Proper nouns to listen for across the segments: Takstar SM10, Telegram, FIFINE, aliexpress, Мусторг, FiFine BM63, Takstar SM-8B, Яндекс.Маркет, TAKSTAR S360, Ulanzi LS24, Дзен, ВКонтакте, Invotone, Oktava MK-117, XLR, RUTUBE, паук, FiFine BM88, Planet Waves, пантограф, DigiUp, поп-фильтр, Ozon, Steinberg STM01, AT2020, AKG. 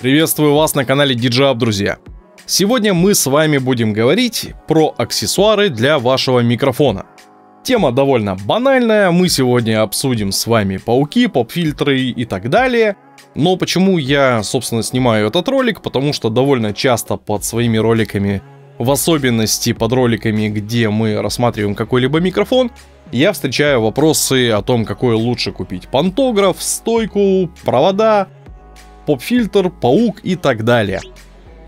Приветствую вас на канале DigiUp, друзья! Сегодня мы с вами будем говорить про аксессуары для вашего микрофона. Тема довольно банальная, мы сегодня обсудим с вами пауки, поп-фильтры и так далее. Но почему я, собственно, снимаю этот ролик? Потому что довольно часто под своими роликами, в особенности под роликами, где мы рассматриваем какой-либо микрофон, я встречаю вопросы о том, какой лучше купить: пантограф, стойку, провода, поп-фильтр, паук и так далее.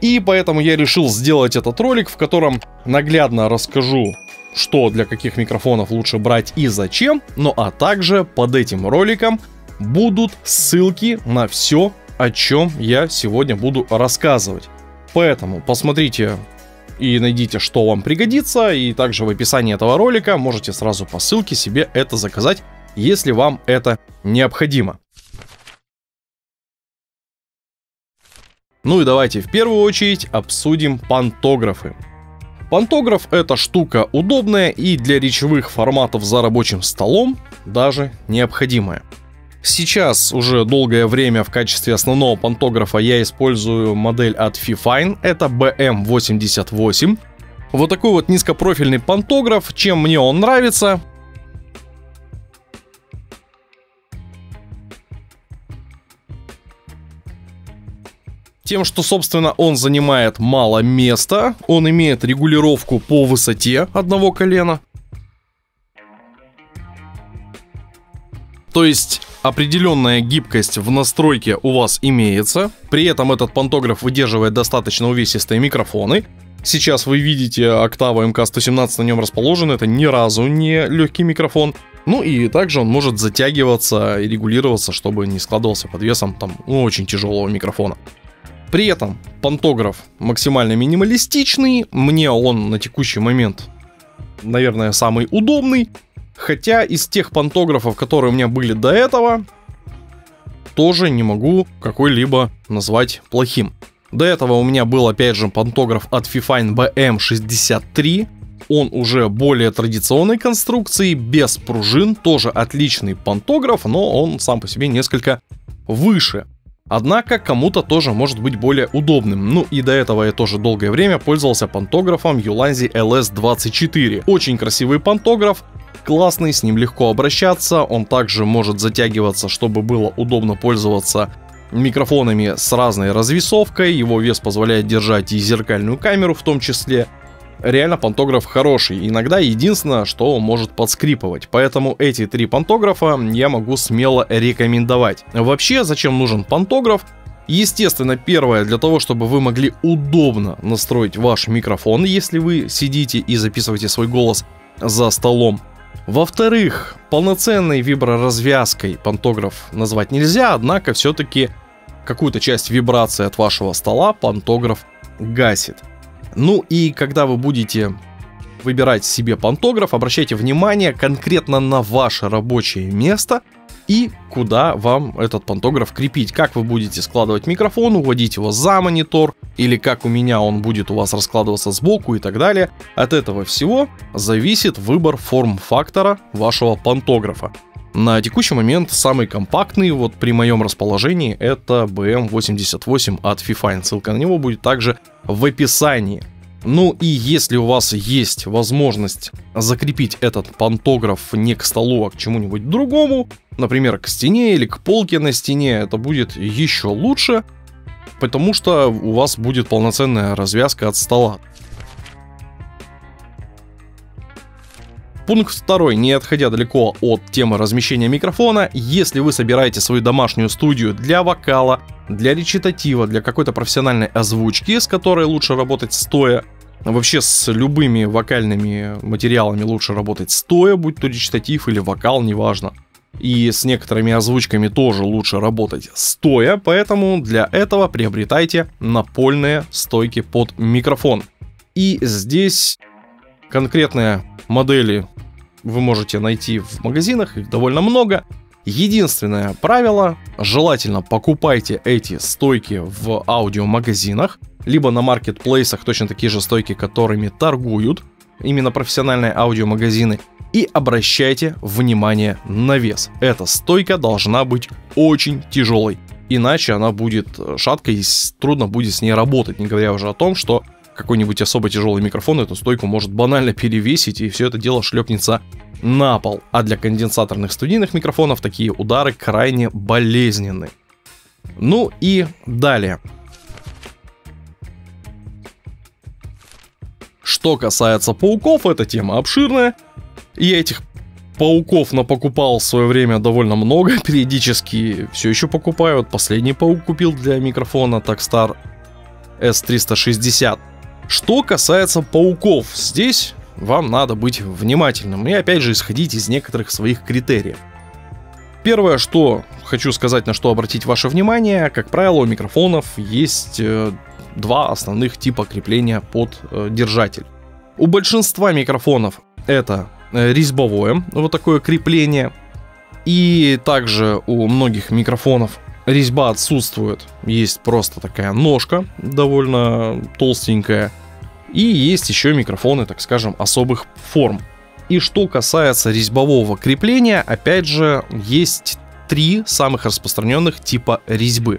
И поэтому я решил сделать этот ролик, в котором наглядно расскажу, что для каких микрофонов лучше брать и зачем. Ну а также под этим роликом будут ссылки на все, о чем я сегодня буду рассказывать. Поэтому посмотрите и найдите, что вам пригодится. И также в описании этого ролика можете сразу по ссылке себе это заказать, если вам это необходимо. Ну и давайте в первую очередь обсудим пантографы. Пантограф — это штука удобная и для речевых форматов за рабочим столом даже необходимая. Сейчас уже долгое время в качестве основного пантографа я использую модель от FiFine, это BM88. Вот такой вот низкопрофильный пантограф, чем мне он нравится. Тем, что, собственно, он занимает мало места, он имеет регулировку по высоте одного колена. То есть определенная гибкость в настройке у вас имеется. При этом этот пантограф выдерживает достаточно увесистые микрофоны. Сейчас вы видите, Oktava MK-117 на нем расположен, это ни разу не легкий микрофон. Ну и также он может затягиваться и регулироваться, чтобы не складывался под весом там, очень тяжелого микрофона. При этом пантограф максимально минималистичный, мне он на текущий момент, наверное, самый удобный. Хотя из тех пантографов, которые у меня были до этого, тоже не могу какой-либо назвать плохим. До этого у меня был опять же пантограф от FiFine BM63, он уже более традиционной конструкции, без пружин, тоже отличный пантограф, но он сам по себе несколько выше. Однако кому-то тоже может быть более удобным. Ну и до этого я тоже долгое время пользовался пантографом Ulanzi LS24. Очень красивый пантограф, классный, с ним легко обращаться. Он также может затягиваться, чтобы было удобно пользоваться микрофонами с разной развесовкой. Его вес позволяет держать и зеркальную камеру в том числе. Реально пантограф хороший. Иногда единственное, что он может подскрипывать. Поэтому эти три пантографа я могу смело рекомендовать. Вообще, зачем нужен пантограф? Естественно, первое, для того, чтобы вы могли удобно настроить ваш микрофон, если вы сидите и записываете свой голос за столом. Во-вторых, полноценной виброразвязкой пантограф назвать нельзя, однако все-таки какую-то часть вибрации от вашего стола пантограф гасит. Ну и когда вы будете выбирать себе пантограф, обращайте внимание конкретно на ваше рабочее место и куда вам этот пантограф крепить. Как вы будете складывать микрофон, уводить его за монитор, или как у меня он будет у вас раскладываться сбоку и так далее. От этого всего зависит выбор форм-фактора вашего пантографа. На текущий момент самый компактный вот при моем расположении это BM88 от FiFine. Ссылка на него будет также в описании. Ну и если у вас есть возможность закрепить этот пантограф не к столу, а к чему-нибудь другому, например, к стене или к полке на стене, это будет еще лучше, потому что у вас будет полноценная развязка от стола. Пункт второй, не отходя далеко от темы размещения микрофона, если вы собираете свою домашнюю студию для вокала, для речитатива, для какой-то профессиональной озвучки, с которой лучше работать стоя, вообще с любыми вокальными материалами лучше работать стоя, будь то речитатив или вокал, неважно. И с некоторыми озвучками тоже лучше работать стоя, поэтому для этого приобретайте напольные стойки под микрофон. И здесь конкретные модели вы можете найти в магазинах, их довольно много. Единственное правило, желательно покупайте эти стойки в аудиомагазинах, либо на маркетплейсах точно такие же стойки, которыми торгуют именно профессиональные аудиомагазины, и обращайте внимание на вес. Эта стойка должна быть очень тяжелой. иначе она будет шаткой и трудно будет с ней работать, не говоря уже о том, что какой-нибудь особо тяжелый микрофон эту стойку может банально перевесить, и все это дело шлепнется на пол. А для конденсаторных студийных микрофонов такие удары крайне болезненны. Ну и далее. Что касается пауков, эта тема обширная. Я этих пауков напокупал в свое время довольно много, периодически все еще покупаю. Вот последний паук купил для микрофона Takstar S360. Что касается пауков, здесь вам надо быть внимательным и опять же исходить из некоторых своих критериев. Первое, что хочу сказать, на что обратить ваше внимание, как правило, у микрофонов есть два основных типа крепления под держатель. У большинства микрофонов это резьбовое вот такое крепление, и также у многих микрофонов резьба отсутствует, есть просто такая ножка довольно толстенькая. И есть еще микрофоны, так скажем, особых форм. И что касается резьбового крепления, опять же, есть три самых распространенных типа резьбы.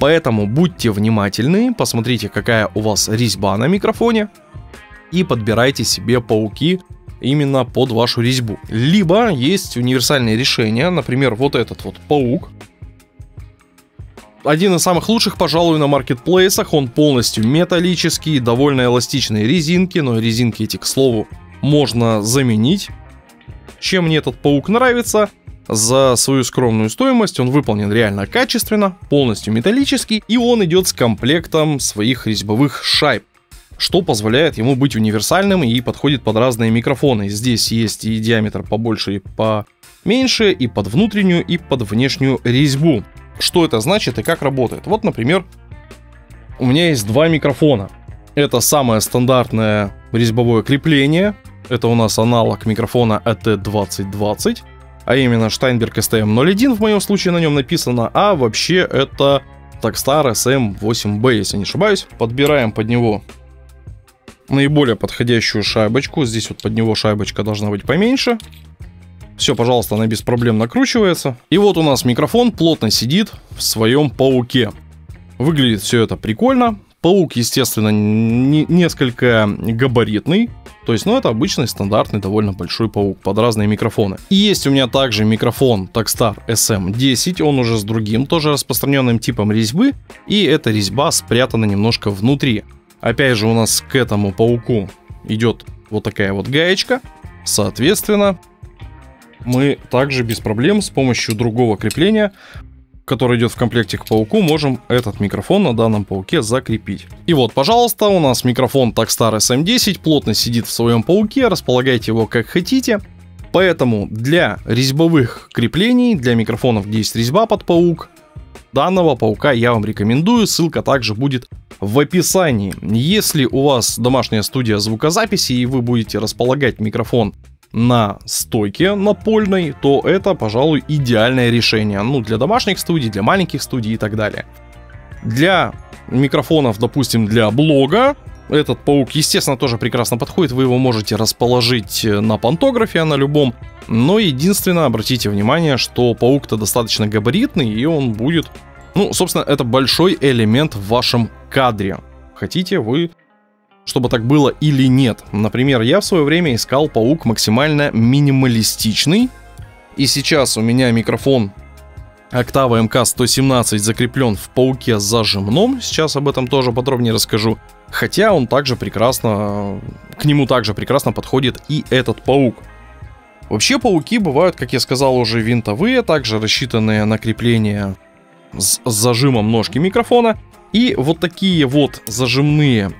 Поэтому будьте внимательны, посмотрите, какая у вас резьба на микрофоне, и подбирайте себе пауки именно под вашу резьбу. Либо есть универсальные решения, например, вот этот вот паук. Один из самых лучших, пожалуй, на маркетплейсах. Он полностью металлический, довольно эластичные резинки, но резинки эти, к слову, можно заменить. Чем мне этот паук нравится? За свою скромную стоимость он выполнен реально качественно, полностью металлический, и он идет с комплектом своих резьбовых шайб, что позволяет ему быть универсальным и подходит под разные микрофоны. Здесь есть и диаметр побольше, и поменьше, и под внутреннюю, и под внешнюю резьбу. Что это значит и как работает? Вот, например, у меня есть два микрофона. Это самое стандартное резьбовое крепление. Это у нас аналог микрофона AT2020, а именно Steinberg STM01, в моем случае на нем написано, а вообще это Takstar SM-8B, если не ошибаюсь. Подбираем под него наиболее подходящую шайбочку. Здесь вот под него шайбочка должна быть поменьше. Все, пожалуйста, она без проблем накручивается. И вот у нас микрофон плотно сидит в своем пауке. Выглядит все это прикольно. Паук, естественно, несколько габаритный. То есть, ну, это обычный, стандартный, довольно большой паук под разные микрофоны. И есть у меня также микрофон Takstar SM10. Он уже с другим, тоже распространенным типом резьбы. И эта резьба спрятана немножко внутри. Опять же, у нас к этому пауку идет вот такая вот гаечка. Соответственно, мы также без проблем с помощью другого крепления, которое идет в комплекте к пауку, можем этот микрофон на данном пауке закрепить. И вот, пожалуйста, у нас микрофон Takstar SM10 плотно сидит в своем пауке, располагайте его как хотите. Поэтому для резьбовых креплений, для микрофонов, где есть резьба под паук, данного паука я вам рекомендую, ссылка также будет в описании. Если у вас домашняя студия звукозаписи и вы будете располагать микрофон на стойке напольной, то это, пожалуй, идеальное решение. Ну, для домашних студий, для маленьких студий и так далее. Для микрофонов, допустим, для блога, этот паук, естественно, тоже прекрасно подходит. Вы его можете расположить на пантографе, на любом. Но единственное, обратите внимание, что паук-то достаточно габаритный, и он будет... Ну, собственно, это большой элемент в вашем кадре. Хотите вы... чтобы так было или нет. Например, я в свое время искал паук максимально минималистичный. И сейчас у меня микрофон Oktava MK-117 закреплен в пауке с зажимном. Сейчас об этом тоже подробнее расскажу. Хотя он также прекрасно... К нему также прекрасно подходит и этот паук. Вообще пауки бывают, как я сказал, уже винтовые. Также рассчитанные на крепление с зажимом ножки микрофона. И вот такие вот зажимные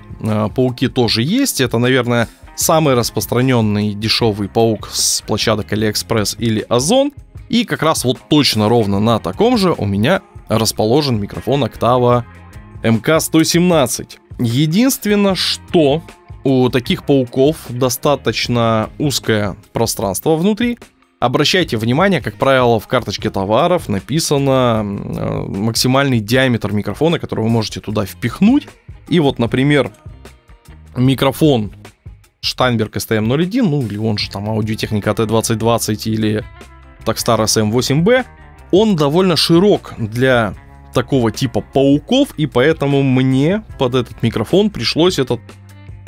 пауки тоже есть. Это, наверное, самый распространенный дешевый паук с площадок AliExpress или Озон. И как раз вот точно ровно на таком же у меня расположен микрофон Oktava MK-117. Единственное, что у таких пауков достаточно узкое пространство внутри. Обращайте внимание, как правило, в карточке товаров написано максимальный диаметр микрофона, который вы можете туда впихнуть. И вот, например, микрофон Steinberg STM01, ну или он же там аудиотехника AT2020 или Takstar SM8B, он довольно широк для такого типа пауков, и поэтому мне под этот микрофон пришлось этот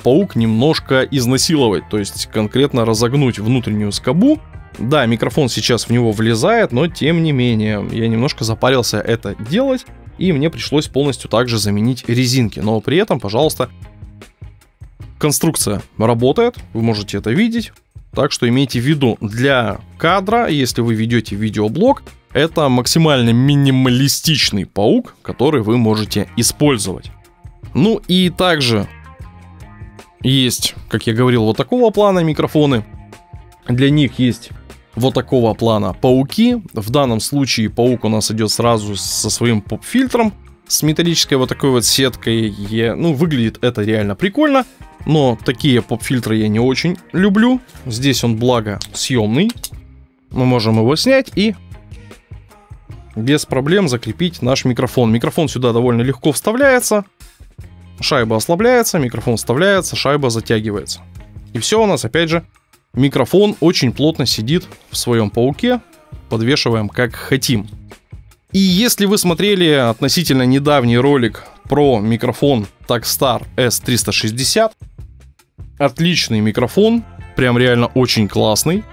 паук немножко изнасиловать, то есть конкретно разогнуть внутреннюю скобу. Да, микрофон сейчас в него влезает, но тем не менее я немножко запарился это делать, и мне пришлось полностью также заменить резинки, но при этом, пожалуйста, конструкция работает, вы можете это видеть. Так что имейте в виду, для кадра, если вы ведете видеоблог, это максимально минималистичный паук, который вы можете использовать. Ну и также есть, как я говорил, вот такого плана микрофоны. Для них есть вот такого плана пауки. В данном случае паук у нас идет сразу со своим поп-фильтром, с металлической вот такой вот сеткой. Ну, выглядит это реально прикольно. Но такие поп-фильтры я не очень люблю. Здесь он, благо, съемный. Мы можем его снять и без проблем закрепить наш микрофон. Микрофон сюда довольно легко вставляется. Шайба ослабляется, микрофон вставляется, шайба затягивается. И все у нас, опять же, микрофон очень плотно сидит в своем пауке. Подвешиваем как хотим. И если вы смотрели относительно недавний ролик про микрофон Takstar S360, отличный микрофон, прям реально очень классный,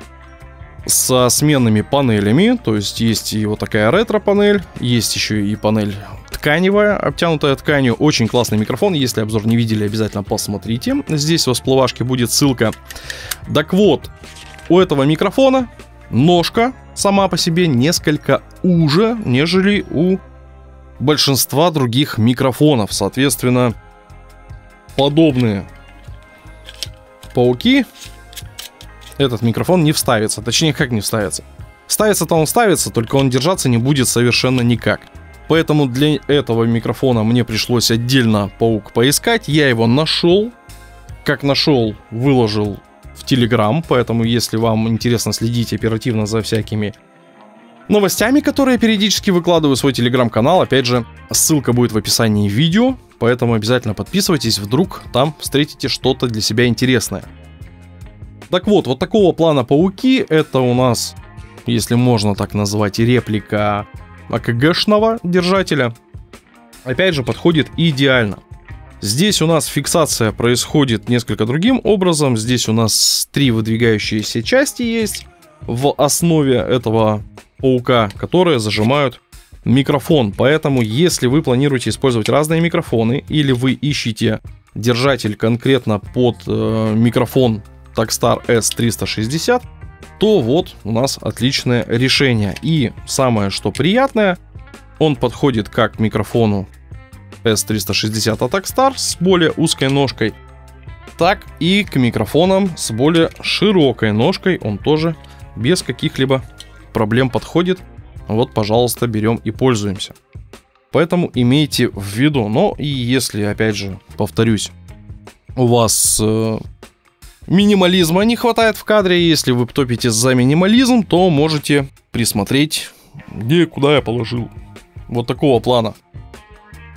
со сменными панелями, то есть есть и вот такая ретро-панель, есть еще и панель тканевая, обтянутая тканью, очень классный микрофон, если обзор не видели, обязательно посмотрите, здесь во всплывашке будет ссылка. Так вот, у этого микрофона ножка сама по себе несколько уже, нежели у большинства других микрофонов. Соответственно, подобные пауки этот микрофон не вставится. Точнее, как не вставится? Вставится-то он вставится, только он держаться не будет совершенно никак. Поэтому для этого микрофона мне пришлось отдельно паук поискать. Я его нашел. Как нашел, выложил в Telegram. Поэтому, если вам интересно следить оперативно за всякими новостями, которые я периодически выкладываю в свой телеграм-канал, опять же, ссылка будет в описании видео, поэтому обязательно подписывайтесь, вдруг там встретите что-то для себя интересное. Так вот такого плана пауки, это у нас, если можно так назвать, реплика АКГшного держателя. Опять же, подходит идеально. Здесь у нас фиксация происходит несколько другим образом, здесь у нас три выдвигающиеся части есть в основе этого паука, которые зажимают микрофон. Поэтому, если вы планируете использовать разные микрофоны, или вы ищете держатель конкретно под микрофон Takstar S360, то вот у нас отличное решение. И самое что приятное, он подходит как к микрофону S360 от Takstar с более узкой ножкой, так и к микрофонам с более широкой ножкой. Он тоже без каких-либо проблем подходит. Вот, пожалуйста, берем и пользуемся. Поэтому имейте в виду. Но и если, опять же, повторюсь, у вас минимализма не хватает в кадре, если вы топите за минимализм, то можете присмотреть, где и куда я положил. Вот такого плана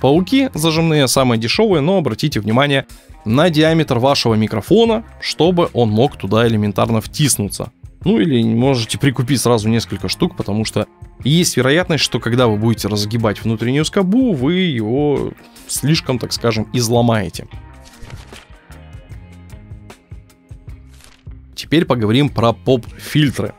пауки зажимные, самые дешевые, но обратите внимание на диаметр вашего микрофона, чтобы он мог туда элементарно втиснуться. Ну или можете прикупить сразу несколько штук, потому что есть вероятность, что когда вы будете разгибать внутреннюю скобу, вы его слишком, так скажем, изломаете. Теперь поговорим про поп-фильтры.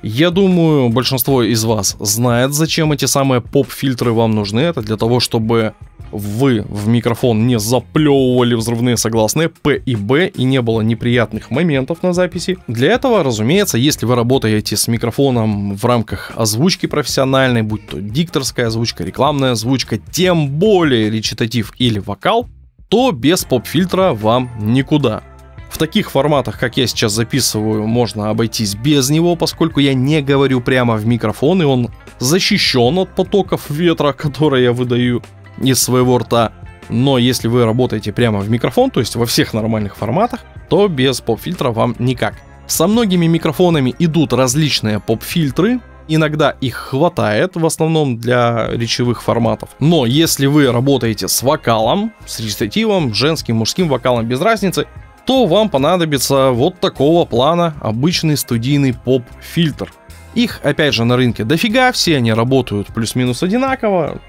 Я думаю, большинство из вас знает, зачем эти самые поп-фильтры вам нужны. Это для того, чтобы вы в микрофон не заплевывали взрывные согласные П и Б и не было неприятных моментов на записи. Для этого, разумеется, если вы работаете с микрофоном в рамках озвучки профессиональной, будь то дикторская озвучка, рекламная озвучка, тем более речитатив или вокал, то без поп-фильтра вам никуда. В таких форматах, как я сейчас записываю, можно обойтись без него, поскольку я не говорю прямо в микрофон, и он защищен от потоков ветра, которые я выдаю из своего рта. Но если вы работаете прямо в микрофон, то есть во всех нормальных форматах, то без поп-фильтра вам никак. Со многими микрофонами идут различные поп-фильтры, иногда их хватает, в основном для речевых форматов. Но если вы работаете с вокалом, с речитативом, женским, мужским вокалом, без разницы, то вам понадобится вот такого плана обычный студийный поп-фильтр. Их, опять же, на рынке дофига, все они работают плюс-минус одинаково.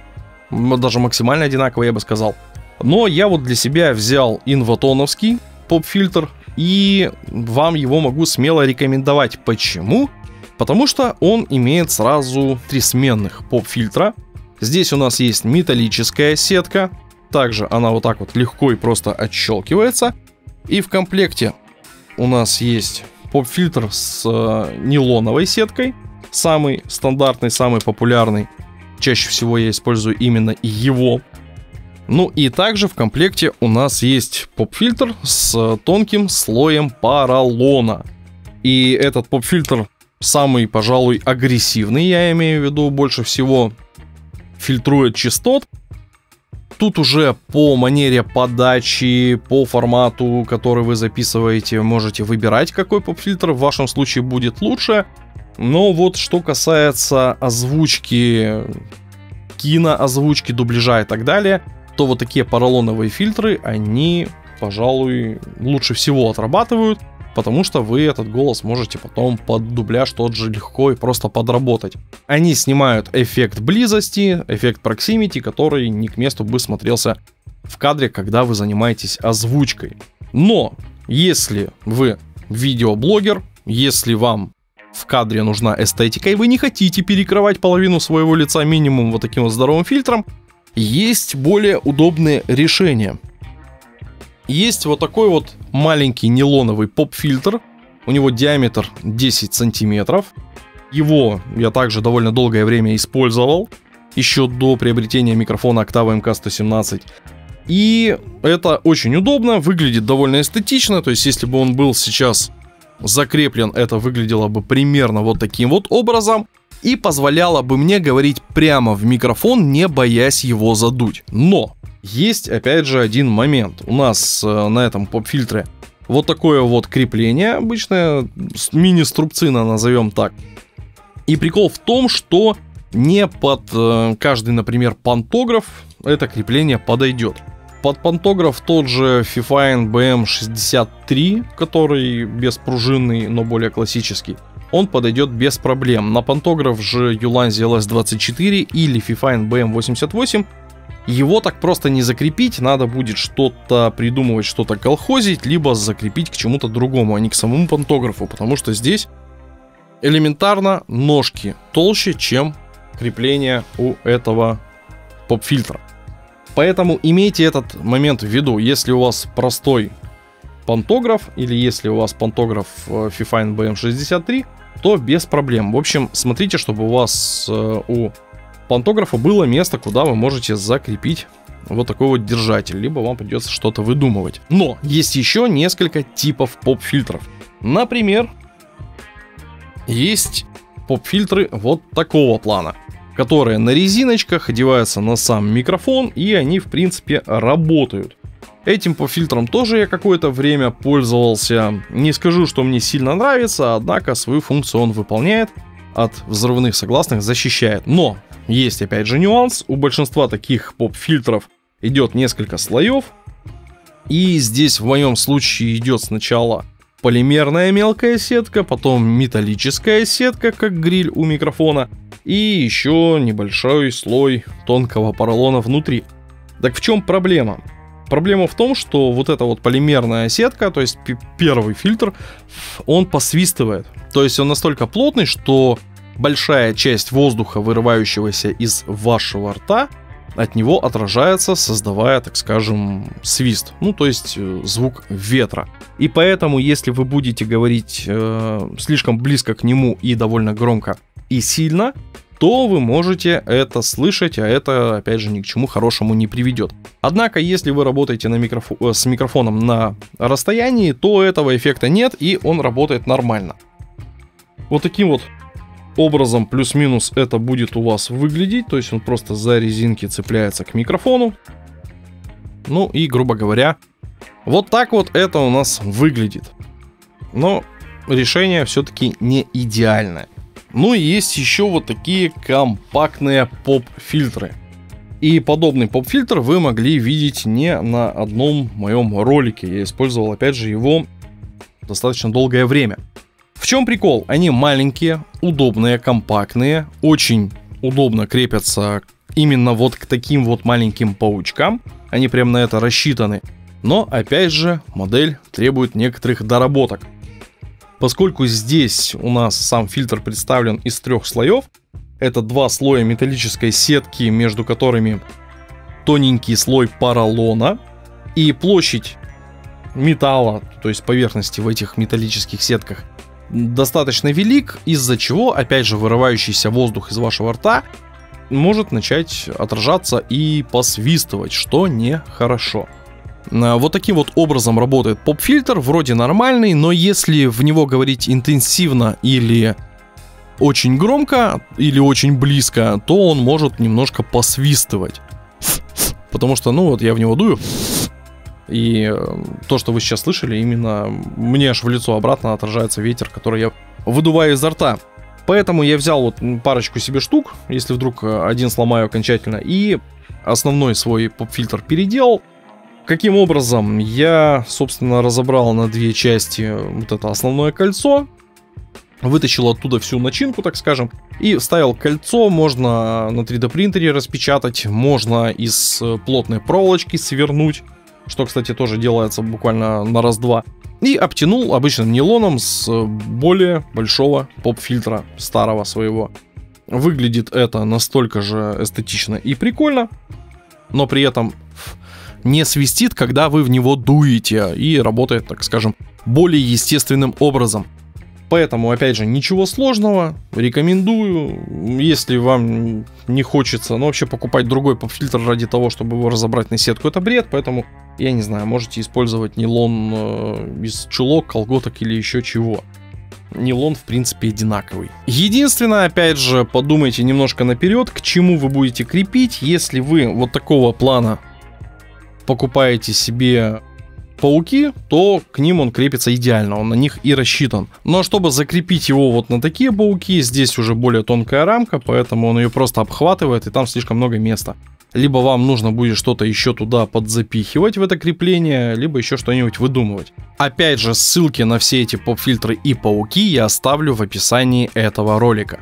даже максимально одинаковые, я бы сказал. Но я вот для себя взял инвотоновский поп-фильтр, и вам его могу смело рекомендовать. Почему? Потому что он имеет сразу три сменных поп-фильтра. Здесь у нас есть металлическая сетка, также она вот так вот легко и просто отщелкивается. И в комплекте у нас есть поп-фильтр с нейлоновой сеткой, самый стандартный, самый популярный. Чаще всего я использую именно его. Ну и также в комплекте у нас есть поп-фильтр с тонким слоем поролона. И этот поп-фильтр самый, пожалуй, агрессивный, я имею в виду, больше всего фильтрует частот. Тут уже по манере подачи, по формату, который вы записываете, можете выбирать, какой поп-фильтр в вашем случае будет лучше. Но вот что касается озвучки, киноозвучки, дубляжа и так далее, то вот такие поролоновые фильтры, они, пожалуй, лучше всего отрабатывают, потому что вы этот голос можете потом под дубляж тот же легко и просто подработать. Они снимают эффект близости, эффект проксимити, который не к месту бы смотрелся в кадре, когда вы занимаетесь озвучкой. Но если вы видеоблогер, если вам в кадре нужна эстетика, и вы не хотите перекрывать половину своего лица минимум вот таким вот здоровым фильтром, есть более удобные решения. Есть вот такой вот маленький нейлоновый поп-фильтр. У него диаметр 10 сантиметров. Его я также довольно долгое время использовал, еще до приобретения микрофона Oktava MK-117. И это очень удобно, выглядит довольно эстетично. То есть если бы он был сейчас закреплен, это выглядело бы примерно вот таким вот образом и позволяло бы мне говорить прямо в микрофон, не боясь его задуть. Но есть опять же один момент. У нас на этом поп-фильтре вот такое вот крепление обычное, мини-струбцина, назовем так. И прикол в том, что не под каждый, например, пантограф это крепление подойдет. Под пантограф тот же FiFine BM63, который беспружинный, но более классический, он подойдет без проблем. На пантограф же Ulanzi LS24 или FiFine BM88 его так просто не закрепить, надо будет что-то придумывать, что-то колхозить, либо закрепить к чему-то другому, а не к самому пантографу, потому что здесь элементарно ножки толще, чем крепление у этого поп-фильтра. Поэтому имейте этот момент в виду. Если у вас простой пантограф или если у вас пантограф FiFine BM63, то без проблем. В общем, смотрите, чтобы у вас у пантографа было место, куда вы можете закрепить вот такой вот держатель, либо вам придется что-то выдумывать. Но есть еще несколько типов поп-фильтров. Например, есть поп-фильтры вот такого плана, которые на резиночках одеваются на сам микрофон, и они, в принципе, работают. Этим поп-фильтром тоже я какое-то время пользовался. Не скажу, что мне сильно нравится, однако свою функцию он выполняет, от взрывных согласных защищает. Но есть, опять же, нюанс. У большинства таких поп-фильтров идет несколько слоев. И здесь в моем случае идет сначала полимерная мелкая сетка, потом металлическая сетка, как гриль у микрофона, и еще небольшой слой тонкого поролона внутри. Так в чем проблема? Проблема в том, что вот эта вот полимерная сетка, то есть первый фильтр, он посвистывает. То есть он настолько плотный, что большая часть воздуха, вырывающегося из вашего рта, от него отражается, создавая, так скажем, свист. Ну, то есть звук ветра. И поэтому, если вы будете говорить слишком близко к нему и довольно громко и сильно, то вы можете это слышать, а это, опять же, ни к чему хорошему не приведет. Однако, если вы работаете с микрофоном на расстоянии, то этого эффекта нет, и он работает нормально. Вот таким вот образом плюс-минус это будет у вас выглядеть. То есть он просто за резинки цепляется к микрофону. Ну и, грубо говоря, вот так вот это у нас выглядит. Но решение все-таки не идеальное. Ну и есть еще вот такие компактные поп-фильтры. И подобный поп-фильтр вы могли видеть не на одном моем ролике. Я использовал, опять же, его достаточно долгое время. В чем прикол? Они маленькие, удобные, компактные, очень удобно крепятся именно вот к таким вот маленьким паучкам, они прям на это рассчитаны. Но опять же, модель требует некоторых доработок. Поскольку здесь у нас сам фильтр представлен из трех слоев, это два слоя металлической сетки, между которыми тоненький слой поролона, и площадь металла, то есть поверхности в этих металлических сетках, достаточно велик, из-за чего, опять же, вырывающийся воздух из вашего рта может начать отражаться и посвистывать, что нехорошо. Вот таким вот образом работает поп-фильтр, вроде нормальный, но если в него говорить интенсивно или очень громко, или очень близко, то он может немножко посвистывать. Потому что, ну вот, я в него дую, и то, что вы сейчас слышали, именно мне аж в лицо обратно отражается ветер, который я выдуваю изо рта. Поэтому я взял вот парочку себе штук, если вдруг один сломаю окончательно, и основной свой поп-фильтр переделал. Каким образом? Я, собственно, разобрал на две части вот это основное кольцо, вытащил оттуда всю начинку, так скажем, и вставил кольцо. Можно на 3D принтере распечатать, можно из плотной проволочки свернуть, что, кстати, тоже делается буквально на раз-два. И обтянул обычным нейлоном с более большого поп-фильтра, старого своего. Выглядит это настолько же эстетично и прикольно, но при этом не свистит, когда вы в него дуете, и работает, так скажем, более естественным образом. Поэтому, опять же, ничего сложного, рекомендую. Если вам не хочется, ну, вообще покупать другой поп-фильтр ради того, чтобы его разобрать на сетку, это бред. Поэтому, я не знаю, можете использовать нейлон из чулок, колготок или еще чего. Нейлон, в принципе, одинаковый. Единственное, опять же, подумайте немножко наперед, к чему вы будете крепить. Если вы вот такого плана покупаете себе пауки, то к ним он крепится идеально, он на них и рассчитан. Но чтобы закрепить его вот на такие пауки, здесь уже более тонкая рамка, поэтому он ее просто обхватывает, и там слишком много места. Либо вам нужно будет что-то еще туда подзапихивать, в это крепление, либо еще что-нибудь выдумывать. Опять же, ссылки на все эти поп-фильтры и пауки я оставлю в описании этого ролика.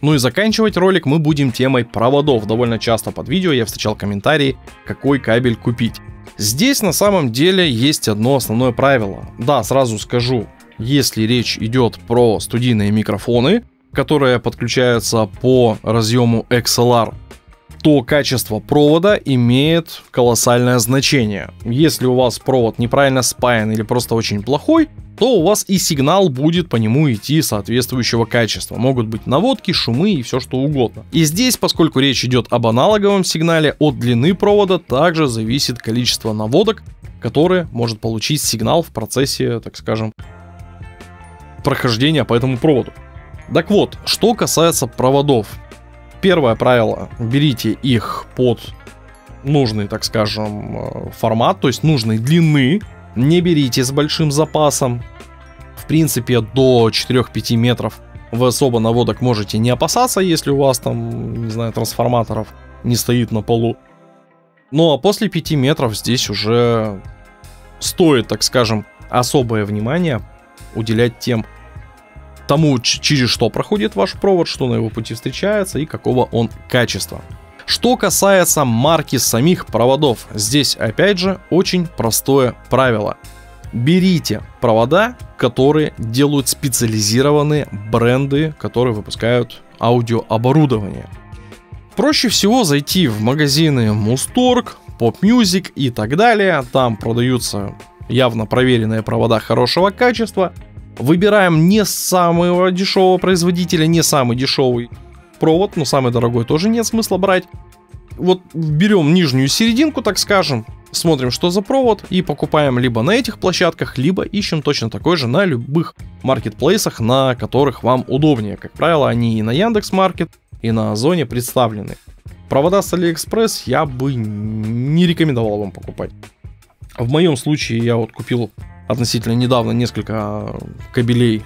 Ну и заканчивать ролик мы будем темой проводов. Довольно часто под видео я встречал комментарии, какой кабель купить. Здесь на самом деле есть одно основное правило. Да, сразу скажу, если речь идет про студийные микрофоны, которые подключаются по разъему XLR, то качество провода имеет колоссальное значение. Если у вас провод неправильно спаян или просто очень плохой, то у вас и сигнал будет по нему идти соответствующего качества. Могут быть наводки, шумы и все что угодно. И здесь, поскольку речь идет об аналоговом сигнале, от длины провода также зависит количество наводок, которые может получить сигнал в процессе, так скажем, прохождения по этому проводу. Так вот, что касается проводов. Первое правило. Берите их под нужный, так скажем, формат, то есть нужной длины. Не берите с большим запасом. В принципе, до 4-5 метров вы особо наводок можете не опасаться, если у вас там, не знаю, трансформаторов не стоит на полу. Ну а после 5 метров здесь уже стоит, так скажем, особое внимание уделять тому, через что проходит ваш провод, что на его пути встречается и какого он качества. Что касается марки самих проводов, здесь опять же очень простое правило. Берите провода, которые делают специализированные бренды, которые выпускают аудиооборудование. Проще всего зайти в магазины Мусторг, Pop Music и так далее. Там продаются явно проверенные провода хорошего качества. Выбираем не самого дешевого производителя, не самый дешевый провод, но самый дорогой тоже нет смысла брать. Вот берем нижнюю серединку, так скажем, смотрим, что за провод, и покупаем либо на этих площадках, либо ищем точно такой же на любых маркетплейсах, на которых вам удобнее. Как правило, они и на Яндекс.Маркет, и на Озоне представлены. Провода с Алиэкспресс я бы не рекомендовал вам покупать. В моем случае я вот купил относительно недавно несколько кабелей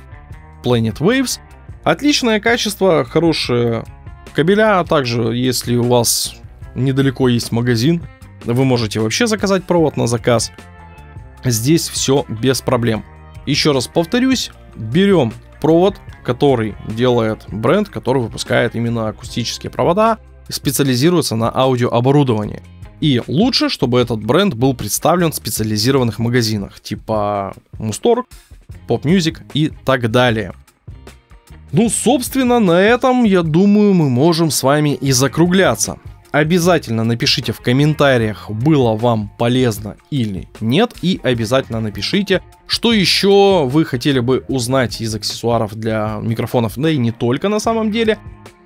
Planet Waves. Отличное качество, хорошие кабеля. Также, если у вас недалеко есть магазин, вы можете вообще заказать провод на заказ. Здесь все без проблем. Еще раз повторюсь, берем провод, который делает бренд, который выпускает именно акустические провода и специализируется на аудиооборудовании. И лучше, чтобы этот бренд был представлен в специализированных магазинах, типа Mustor, Pop Music и так далее. Ну, собственно, на этом, я думаю, мы можем с вами и закругляться. Обязательно напишите в комментариях, было вам полезно или нет, и обязательно напишите, что еще вы хотели бы узнать из аксессуаров для микрофонов, да и не только на самом деле,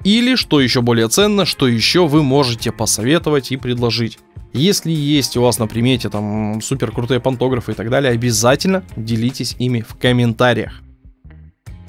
или, что еще более ценно, что еще вы можете посоветовать и предложить. Если есть у вас на примете там супер крутые пантографы и так далее, обязательно делитесь ими в комментариях.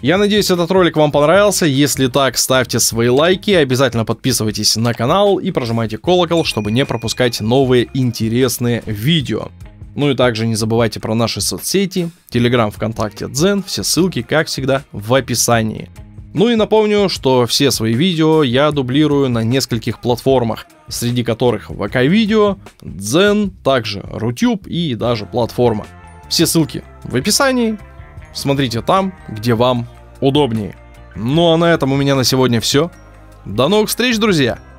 Я надеюсь, этот ролик вам понравился. Если так, ставьте свои лайки, обязательно подписывайтесь на канал и прожимайте колокол, чтобы не пропускать новые интересные видео. Ну и также не забывайте про наши соцсети, Telegram, ВКонтакте, Дзен, все ссылки, как всегда, в описании. Ну и напомню, что все свои видео я дублирую на нескольких платформах, среди которых ВК-видео, Дзен, также Рутюб и даже платформа. Все ссылки в описании. Смотрите там, где вам удобнее. Ну а на этом у меня на сегодня все. До новых встреч, друзья!